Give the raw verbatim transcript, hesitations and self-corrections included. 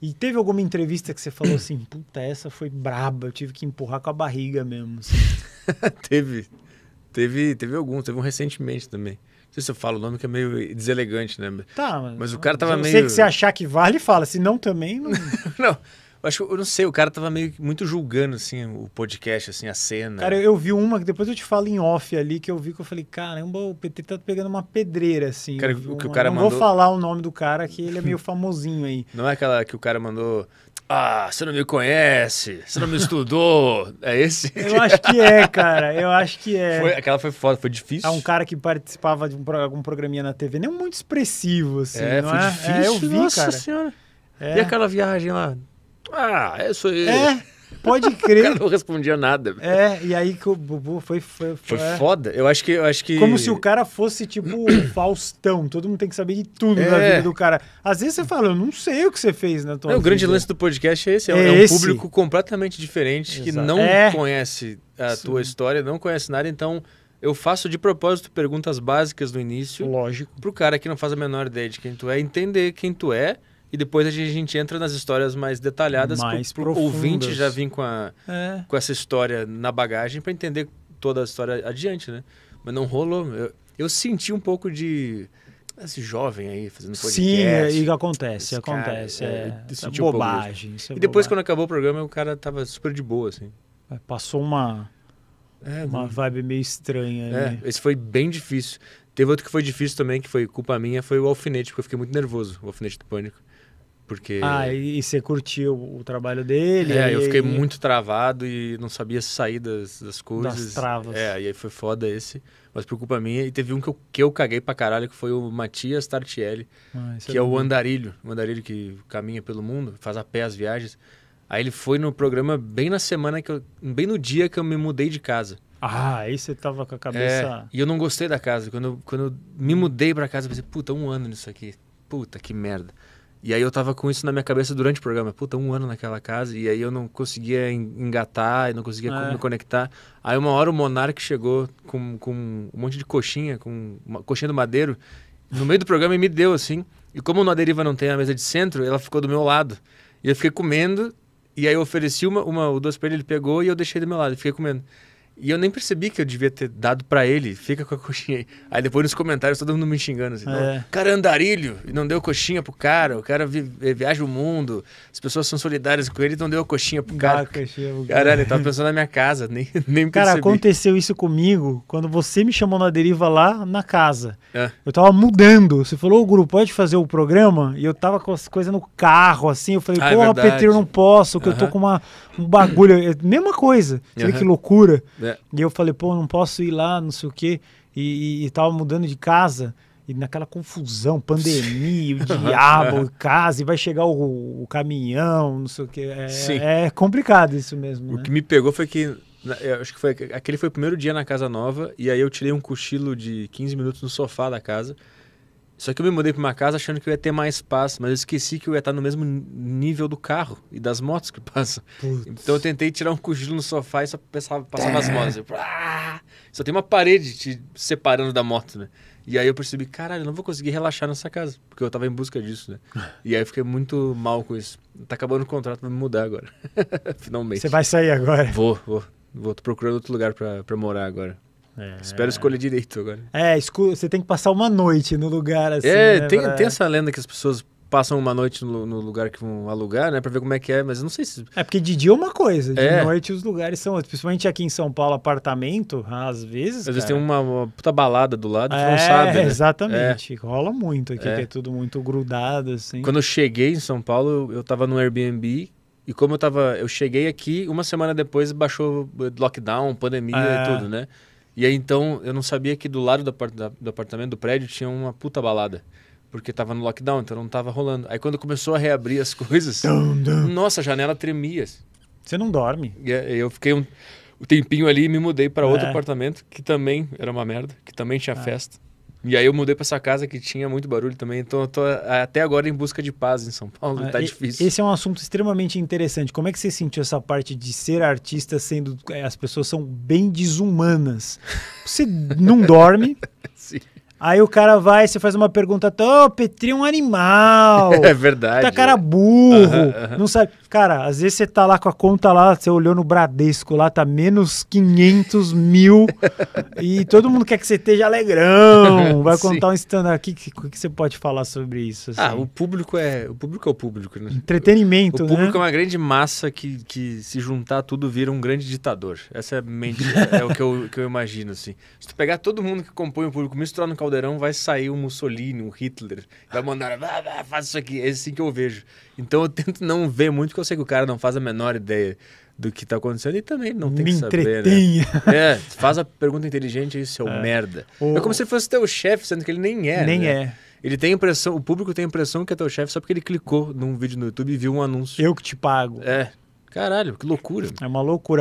E teve alguma entrevista que você falou assim, puta, essa foi braba, eu tive que empurrar com a barriga mesmo. Assim. teve, teve, teve alguns, teve um recentemente também. Não sei se eu falo o nome, que é meio deselegante, né? Tá, mas, mas o cara tava eu meio... sei que você achar que vale, fala, se não também... Não, não acho, eu não sei, o cara tava meio muito julgando, assim, o podcast, assim, a cena. Cara, eu vi uma, que depois eu te falo em off ali, que eu vi que eu falei, caramba, o P T tá pegando uma pedreira, assim. Cara, o que o cara não mandou... vou falar o nome do cara, que ele é meio famosinho aí. Não é aquela que o cara mandou... Ah, você não me conhece, você não me estudou, é esse? Eu acho que é, cara, eu acho que é. Foi, aquela foi foda, foi difícil. É um cara que participava de um, algum programinha na T V, nem muito expressivo, assim, é, não foi é? Difícil, é, eu vi, nossa cara. Senhora. É. E aquela viagem lá? Ah, é isso aí. É, pode crer. O cara não respondia nada. É, e aí que o Bubu foi... Foi, foi, foi é. foda, eu acho que, eu acho que... Como se o cara fosse, tipo, Faustão, todo mundo tem que saber de tudo é. da vida do cara. Às vezes você fala, eu não sei o que você fez na tua é, vida. O grande lance do podcast é esse, é, é um esse. público completamente diferente, exato, que não é. conhece a sim. tua história, não conhece nada, então... Eu faço de propósito perguntas básicas no início. Lógico. Pro cara que não faz a menor ideia de quem tu é, entender quem tu é. E depois a gente entra nas histórias mais detalhadas, mais pro, pro ouvinte já vir com, a, é. com essa história na bagagem para entender toda a história adiante, né? Mas não rolou. Eu, eu senti um pouco de... Esse jovem aí fazendo podcast. Sim, e acontece, esse acontece. Cara, é, eu senti é um bobagem. Isso é e depois, bobagem. Quando acabou o programa, o cara tava super de boa, assim. Passou uma, é, uma vibe meio estranha. É, né? Esse foi bem difícil. Teve outro que foi difícil também, que foi culpa minha, foi o Alfinete, porque eu fiquei muito nervoso, o Alfinete do Pânico. Porque... Ah, e você curtiu o trabalho dele? É, e... eu fiquei muito travado e não sabia sair das, das coisas. Das travas. É, e aí foi foda esse. Mas por culpa minha. E teve um que eu, que eu caguei pra caralho, que foi o Matias Tartielli, ah, que é, é o andarilho. O andarilho que caminha pelo mundo, faz a pé as viagens. Aí ele foi no programa bem na semana, que eu, bem no dia que eu me mudei de casa. Ah, aí você tava com a cabeça... É, e eu não gostei da casa. Quando eu, quando eu me mudei pra casa, eu pensei, puta, um ano nisso aqui. Puta, que merda. E aí eu tava com isso na minha cabeça durante o programa. Puta, um ano naquela casa. E aí eu não conseguia engatar, eu não conseguia é. me conectar. Aí uma hora o Monark chegou com, com um monte de coxinha, com uma coxinha do Madeiro, no meio do programa e me deu, assim. E como na Deriva não tem a mesa de centro, ela ficou do meu lado. E eu fiquei comendo. E aí eu ofereci uma, uma ou duas pra ele, ele pegou e eu deixei do meu lado. E fiquei comendo. E eu nem percebi que eu devia ter dado pra ele. Fica com a coxinha aí. Aí depois nos comentários todo mundo me xingando. Assim, é. Cara, andarilho. E não deu coxinha pro cara. O cara vi viaja o mundo. As pessoas são solidárias com ele e não deu coxinha pro cara. Coxinha pro cara. Caralho, eu tava pensando na minha casa. Nem, nem cara, percebi. Aconteceu isso comigo quando você me chamou na Deriva lá na casa. É. Eu tava mudando. Você falou, ô, Guru, pode fazer o programa? E eu tava com as coisas no carro, assim. Eu falei, ah, porra, é Petri, eu não posso. Que uh -huh. eu tô com uma, um bagulho. Mesma coisa. Você uh -huh. vê que loucura. É. E eu falei, pô, não posso ir lá, não sei o quê. E, e, e tava mudando de casa. E naquela confusão, pandemia, o diabo, casa, e vai chegar o, o caminhão, não sei o quê. É, é complicado isso mesmo. O né? que me pegou foi que... Eu acho que foi, aquele foi o primeiro dia na casa nova. E aí eu tirei um cochilo de quinze minutos no sofá da casa. Só que eu me mudei pra uma casa achando que eu ia ter mais espaço, mas eu esqueci que eu ia estar no mesmo nível do carro e das motos que passam. Putz. Então eu tentei tirar um cochilo no sofá e só pensava, passava é. as motos. Eu, ah! Só tem uma parede te separando da moto, né? E aí eu percebi, caralho, eu não vou conseguir relaxar nessa casa, porque eu tava em busca disso, né? E aí eu fiquei muito mal com isso. Tá acabando o contrato, vou me mudar agora. Finalmente. Você vai sair agora? Vou, vou. Vou, tô procurando outro lugar pra, pra morar agora. É. Espero escolher direito agora. É, você tem que passar uma noite no lugar assim. É, né, tem, pra... tem essa lenda que as pessoas passam uma noite no, no lugar que vão alugar, né? Pra ver como é que é, mas eu não sei se... É, porque de dia é uma coisa, de é. noite os lugares são outros. Principalmente aqui em São Paulo, apartamento, às vezes... Às cara... vezes tem uma, uma puta balada do lado, a gente é, não sabe, né? Exatamente. É. Rola muito aqui, é. que é tudo muito grudado, assim. Quando eu cheguei em São Paulo, eu tava no Airbnb... E como eu tava... Eu cheguei aqui, uma semana depois baixou lockdown, pandemia é. e tudo, né? E aí, então, eu não sabia que do lado do, apart do apartamento, do prédio, tinha uma puta balada. Porque tava no lockdown, então não tava rolando. Aí quando começou a reabrir as coisas... Dum, dum. Nossa, a janela tremia. Você não dorme. E eu fiquei um, um tempinho ali e me mudei para outro é. apartamento, que também era uma merda, que também tinha é. festa. E aí eu mudei pra essa casa que tinha muito barulho também, então eu tô até agora em busca de paz em São Paulo, ah, tá e, difícil. Esse é um assunto extremamente interessante. Como é que você sentiu essa parte de ser artista sendo... As pessoas são bem desumanas. Você não dorme, sim. Aí o cara vai, você faz uma pergunta, ô, Petri é um animal. É verdade. Tá cara é. burro. Uhum, uhum. Não sabe. Cara, às vezes você tá lá com a conta lá, você olhou no Bradesco lá, tá menos quinhentos mil e todo mundo quer que você esteja alegrão. Vai contar Sim. um stand-up. O que, que, que você pode falar sobre isso? Assim? Ah, o público é o público, é o público, né? Entretenimento, o, o né? O público é uma grande massa que, que se juntar tudo vira um grande ditador. Essa é, mente, é o que eu, que eu imagino, assim. Se tu pegar todo mundo que compõe o público, misturar no caldo Caldeirão, vai sair o Mussolini, o Hitler, vai mandar, ah, ah, faz isso aqui, é assim que eu vejo. Então eu tento não ver muito, porque eu sei que o cara não faz a menor ideia do que tá acontecendo e também não tem Me que saber, né? É, faz a pergunta inteligente aí, seu é. merda. O... É como se fosse teu chefe, sendo que ele nem é, Nem né? é. Ele tem a impressão, o público tem a impressão que é teu chefe só porque ele clicou num vídeo no YouTube e viu um anúncio. Eu que te pago. É, caralho, que loucura. É uma loucura.